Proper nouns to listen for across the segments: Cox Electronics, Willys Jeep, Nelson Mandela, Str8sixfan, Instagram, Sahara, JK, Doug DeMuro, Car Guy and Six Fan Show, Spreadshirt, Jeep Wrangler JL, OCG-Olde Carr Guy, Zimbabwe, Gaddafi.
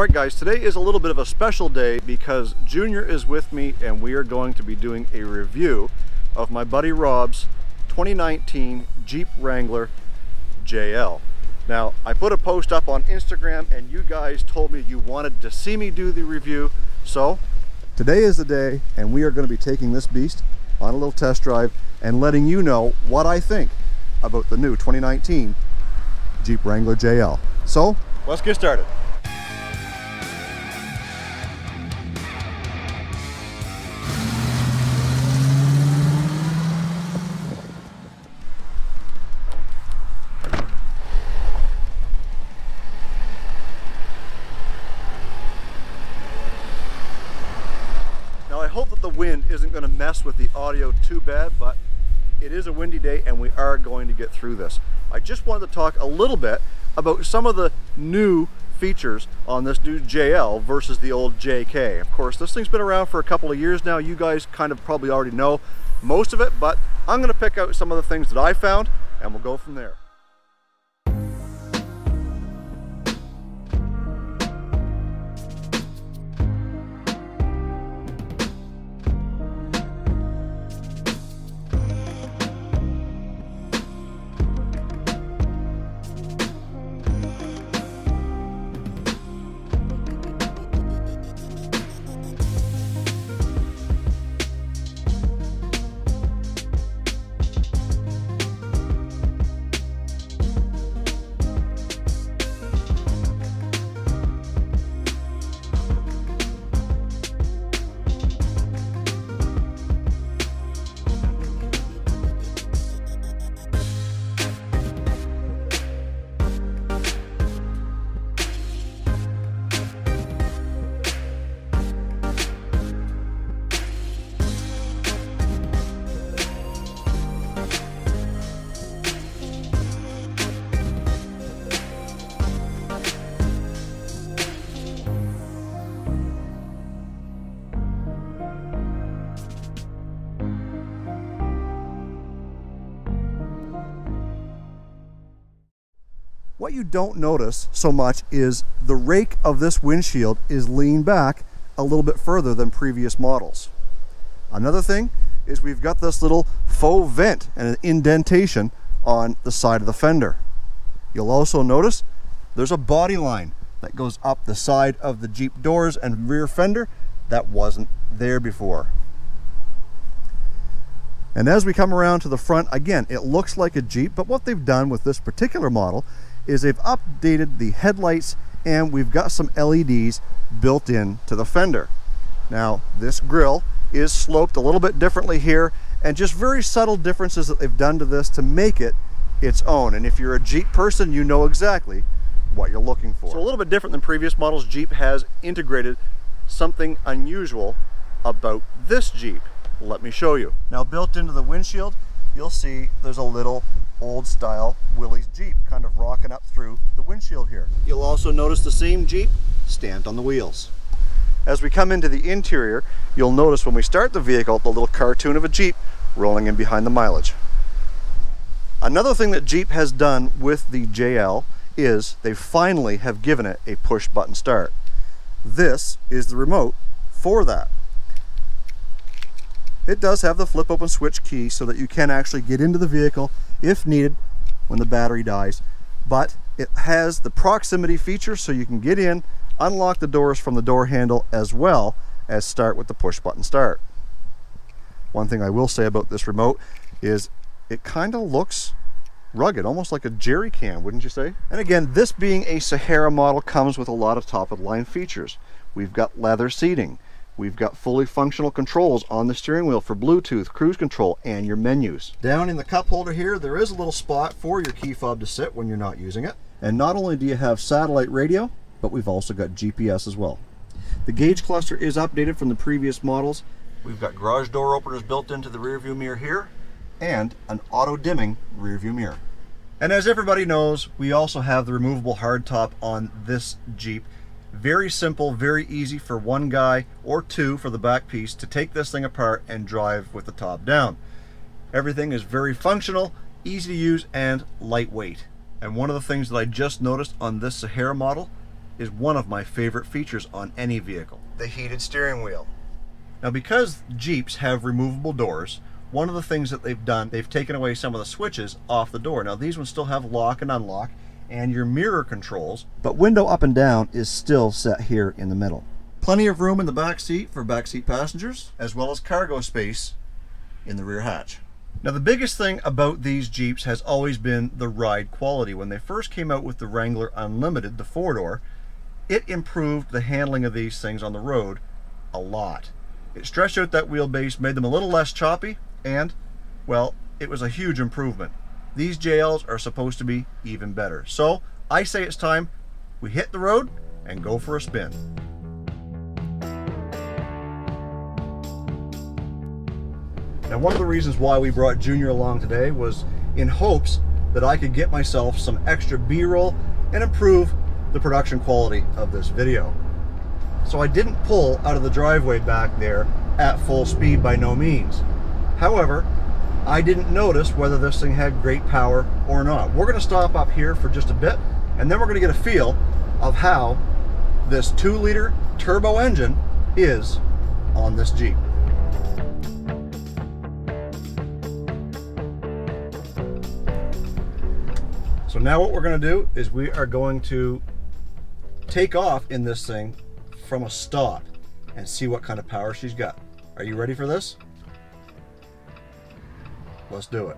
Alright guys, today is a little bit of a special day because Junior is with me and we are going to be doing a review of my buddy Rob's 2019 Jeep Wrangler JL. Now, I put a post up on Instagram and you guys told me you wanted to see me do the review, so today is the day and we are going to be taking this beast on a little test drive and letting you know what I think about the new 2019 Jeep Wrangler JL. So, let's get started. Wind isn't going to mess with the audio too bad, but it is a windy day and we are going to get through this. I just wanted to talk a little bit about some of the new features on this new JL versus the old JK. Of course, this thing's been around for a couple of years now. You guys kind of probably already know most of it, but I'm going to pick out some of the things that I found and we'll go from there. What you don't notice so much is the rake of this windshield is leaned back a little bit further than previous models. Another thing is we've got this little faux vent and an indentation on the side of the fender. You'll also notice there's a body line that goes up the side of the Jeep doors and rear fender that wasn't there before. And as we come around to the front, again, it looks like a Jeep, but what they've done with this particular model is they've updated the headlights and we've got some LEDs built in to the fender. Now, this grille is sloped a little bit differently here and just very subtle differences that they've done to this to make it its own. And if you're a Jeep person, you know exactly what you're looking for. So a little bit different than previous models, Jeep has integrated something unusual about this Jeep. Let me show you. Now, built into the windshield, you'll see there's a little old style Willys Jeep kind of rocking up through the windshield here. You'll also notice the same Jeep stamped on the wheels. As we come into the interior, you'll notice when we start the vehicle, the little cartoon of a Jeep rolling in behind the mileage. Another thing that Jeep has done with the JL is they finally have given it a push button start. This is the remote for that. It does have the flip open switch key so that you can actually get into the vehicle if needed when the battery dies, but it has the proximity feature so you can get in, unlock the doors from the door handle, as well as start with the push button start. One thing I will say about this remote is it kind of looks rugged, almost like a jerry can, wouldn't you say? And again, this being a Sahara model comes with a lot of top of the line features. We've got leather seating. We've got fully functional controls on the steering wheel for Bluetooth, cruise control, and your menus. Down in the cup holder here, there is a little spot for your key fob to sit when you're not using it. And not only do you have satellite radio, but we've also got GPS as well. The gauge cluster is updated from the previous models. We've got garage door openers built into the rear view mirror here, and an auto-dimming rear view mirror. And as everybody knows, we also have the removable hardtop on this Jeep. Very simple, very easy for one guy or two for the back piece to take this thing apart and drive with the top down. Everything is very functional, easy to use, and lightweight. And one of the things that I just noticed on this Sahara model is one of my favorite features on any vehicle. The heated steering wheel. Now, because Jeeps have removable doors, one of the things that they've done, they've taken away some of the switches off the door. Now, these ones still have lock and unlock and your mirror controls, but window up and down is still set here in the middle. Plenty of room in the back seat for back seat passengers, as well as cargo space in the rear hatch. Now, the biggest thing about these Jeeps has always been the ride quality. When they first came out with the Wrangler Unlimited, the four-door, it improved the handling of these things on the road a lot. It stretched out that wheelbase, made them a little less choppy, and, well, it was a huge improvement. These JLs are supposed to be even better. So, I say it's time we hit the road and go for a spin. Now, one of the reasons why we brought Junior along today was in hopes that I could get myself some extra B-roll and improve the production quality of this video. So I didn't pull out of the driveway back there at full speed by no means. However, I didn't notice whether this thing had great power or not. We're gonna stop up here for just a bit, and then we're gonna get a feel of how this 2-liter turbo engine is on this Jeep. So now what we're gonna do is we are going to take off in this thing from a stop and see what kind of power she's got. Are you ready for this? Let's do it.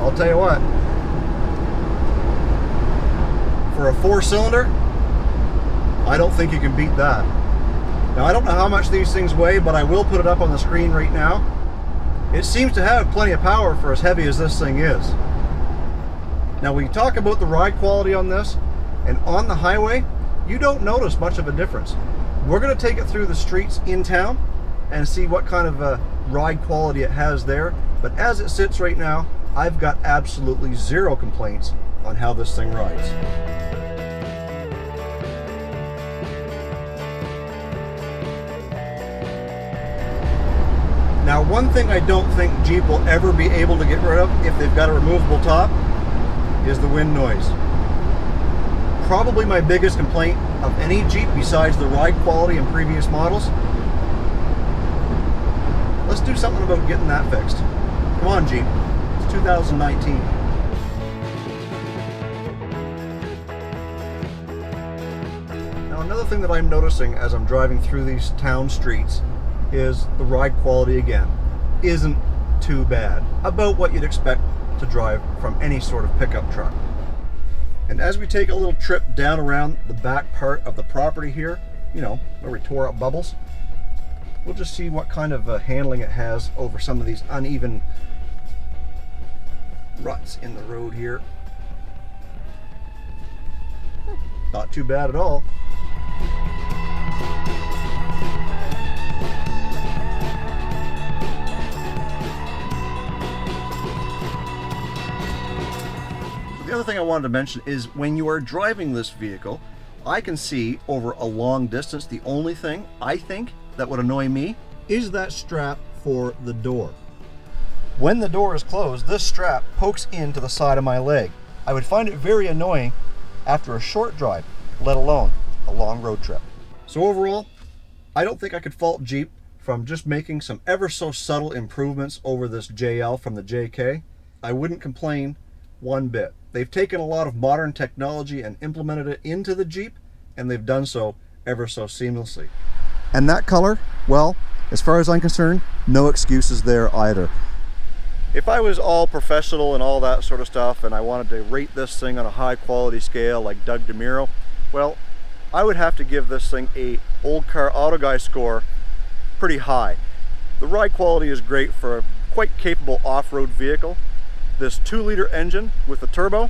I'll tell you what, for a 4-cylinder, I don't think you can beat that. Now, I don't know how much these things weigh, but I will put it up on the screen right now. It seems to have plenty of power for as heavy as this thing is. Now, we talk about the ride quality on this, and on the highway, you don't notice much of a difference. We're gonna take it through the streets in town and see what kind of a ride quality it has there. But as it sits right now, I've got absolutely zero complaints on how this thing rides. Now, one thing I don't think Jeep will ever be able to get rid of if they've got a removable top is the wind noise. Probably my biggest complaint of any Jeep besides the ride quality in previous models. Let's do something about getting that fixed. Come on, Jeep. It's 2019. Now, another thing that I'm noticing as I'm driving through these town streets is the ride quality again isn't too bad. About what you'd expect to drive from any sort of pickup truck. And as we take a little trip down around the back part of the property here, you know, where we tore up bubbles, we'll just see what kind of handling it has over some of these uneven ruts in the road here. Not too bad at all. The other thing I wanted to mention is when you are driving this vehicle, I can see over a long distance. The only thing I think that would annoy me is that strap for the door. When the door is closed, this strap pokes into the side of my leg. I would find it very annoying after a short drive, let alone a long road trip. So overall, I don't think I could fault Jeep from just making some ever so subtle improvements over this JL from the JK. I wouldn't complain one bit. They've taken a lot of modern technology and implemented it into the Jeep, and they've done so ever so seamlessly. And that color, well, as far as I'm concerned, no excuses there either. If I was all professional and all that sort of stuff, and I wanted to rate this thing on a high quality scale like Doug DeMuro, well, I would have to give this thing a Old Car Auto Guy score pretty high. The ride quality is great for a quite capable off-road vehicle. This 2-liter engine with the turbo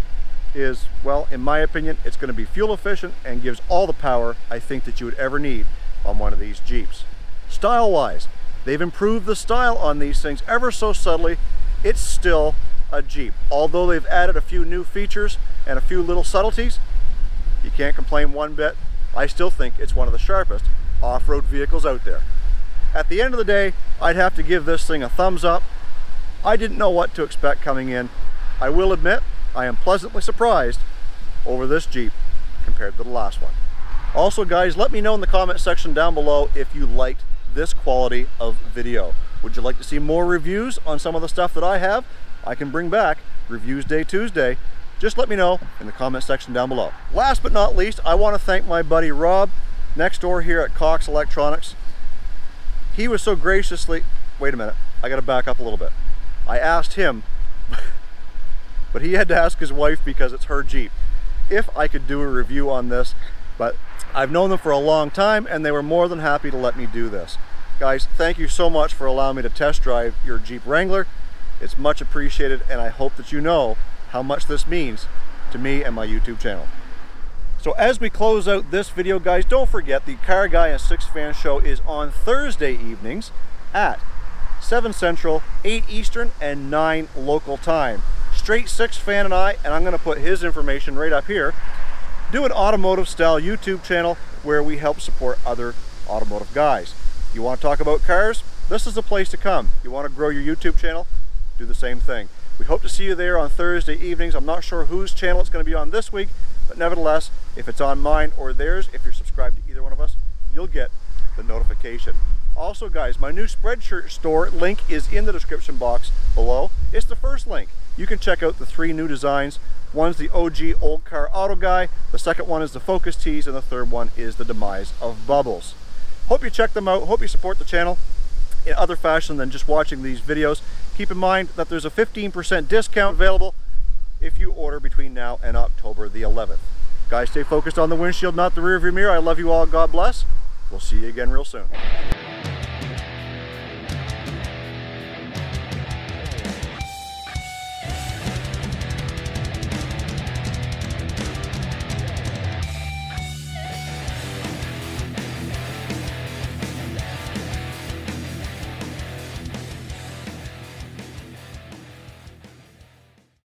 is, well, in my opinion, it's going to be fuel efficient and gives all the power I think that you would ever need on one of these Jeeps. Style-wise, they've improved the style on these things ever so subtly. It's still a Jeep. Although they've added a few new features and a few little subtleties, you can't complain one bit. I still think it's one of the sharpest off-road vehicles out there. At the end of the day, I'd have to give this thing a thumbs up. I didn't know what to expect coming in. I will admit, I am pleasantly surprised over this Jeep compared to the last one. Also guys, let me know in the comment section down below if you liked this quality of video. Would you like to see more reviews on some of the stuff that I have? I can bring back Reviews Day Tuesday. Just let me know in the comment section down below. Last but not least, I want to thank my buddy Rob, next door here at Cox Electronics. He was so graciously, wait a minute, I gotta back up a little bit. I asked him, but he had to ask his wife because it's her Jeep, if I could do a review on this, but I've known them for a long time and they were more than happy to let me do this. Guys, thank you so much for allowing me to test drive your Jeep Wrangler. It's much appreciated and I hope that you know how much this means to me and my YouTube channel. So as we close out this video, guys, don't forget the Car Guy and Six Fan Show is on Thursday evenings at 7 Central, 8 Eastern, and 9 local time. Str8sixfan and I, and I'm gonna put his information right up here, do an automotive style YouTube channel where we help support other automotive guys. You wanna talk about cars? This is the place to come. You wanna grow your YouTube channel? Do the same thing. We hope to see you there on Thursday evenings. I'm not sure whose channel it's going to be on this week, but nevertheless, if it's on mine or theirs, if you're subscribed to either one of us, you'll get the notification. Also, guys, my new Spreadshirt store link is in the description box below. It's the first link. You can check out the 3 new designs. One's the OG Old Car Auto Guy, the second one is the Focus Tees, and the third one is the Demise of Bubbles. Hope you check them out. Hope you support the channel in other fashion than just watching these videos. Keep in mind that there's a 15% discount available if you order between now and October the 11th. Guys, stay focused on the windshield, not the rear view mirror. I love you all. God bless. We'll see you again real soon.